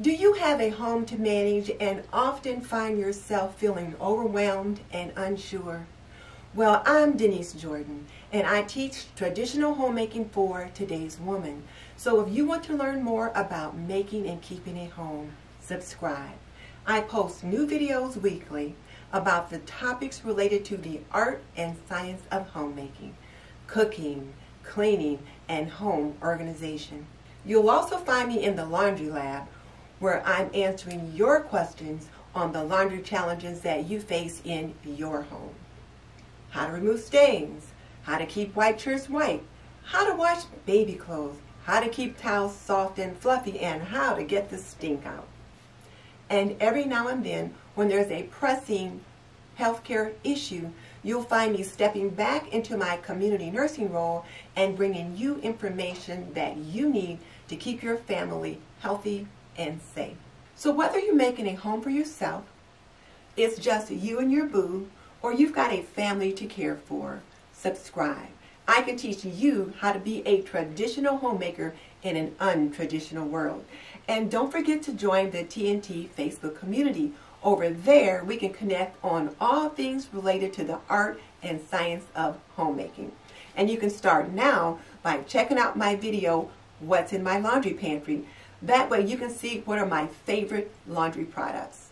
Do you have a home to manage and often find yourself feeling overwhelmed and unsure? Well, I'm Denise Jordan, and I teach traditional homemaking for today's woman. So if you want to learn more about making and keeping a home, subscribe. I post new videos weekly about the topics related to the art and science of homemaking, cooking, cleaning, and home organization. You'll also find me in the Laundry Lab, where I'm answering your questions on the laundry challenges that you face in your home. How to remove stains, how to keep white shirts white, how to wash baby clothes, how to keep towels soft and fluffy, and how to get the stink out. And every now and then, when there's a pressing healthcare issue, you'll find me stepping back into my community nursing role and bringing you information that you need to keep your family healthy and safe. So whether you're making a home for yourself, it's just you and your boo, or you've got a family to care for, subscribe. I can teach you how to be a traditional homemaker in an untraditional world. And don't forget to join the TNT Facebook community. Over there, we can connect on all things related to the art and science of homemaking. And you can start now by checking out my video, What's in My Laundry Pantry? That way you can see what are my favorite laundry products.